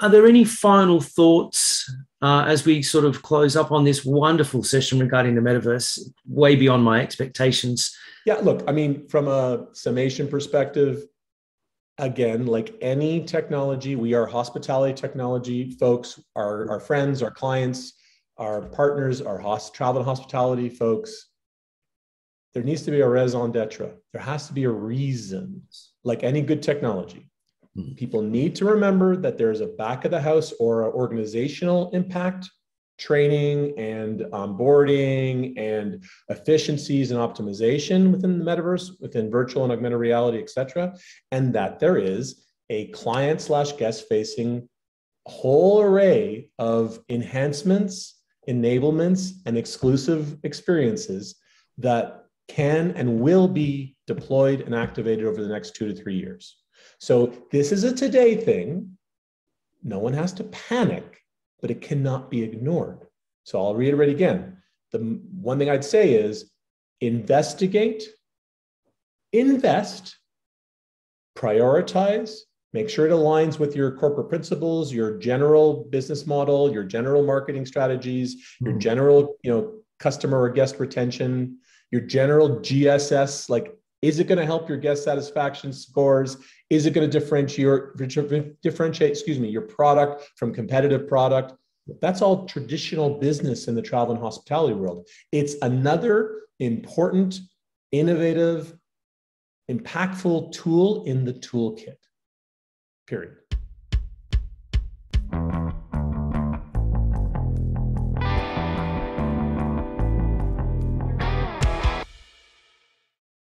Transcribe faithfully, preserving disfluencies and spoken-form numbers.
are there any final thoughts uh, as we sort of close up on this wonderful session regarding the metaverse, way beyond my expectations? Yeah, look, I mean, from a summation perspective, again, like any technology, we are hospitality technology folks, our, our friends, our clients, our partners, our host, travel and hospitality folks. There needs to be a raison d'etre. There has to be a reason, like any good technology. People need to remember that there's a back of the house or an organizational impact, training and onboarding and efficiencies and optimization within the metaverse, within virtual and augmented reality, et cetera. And that there is a client slash guest facing whole array of enhancements, enablements, and exclusive experiences that can and will be deployed and activated over the next two to three years. So this is a today thing. No one has to panic, but it cannot be ignored. So I'll reiterate again. The one thing I'd say is investigate, invest, prioritize, make sure it aligns with your corporate principles, your general business model, your general marketing strategies, mm-hmm. your general, you know, customer or guest retention, your general G S S, like, is it going to help your guest satisfaction scores? Is it going to differentiate, differentiate, excuse me, your product from competitive product? That's all traditional business in the travel and hospitality world. It's another important, innovative, impactful tool in the toolkit, period.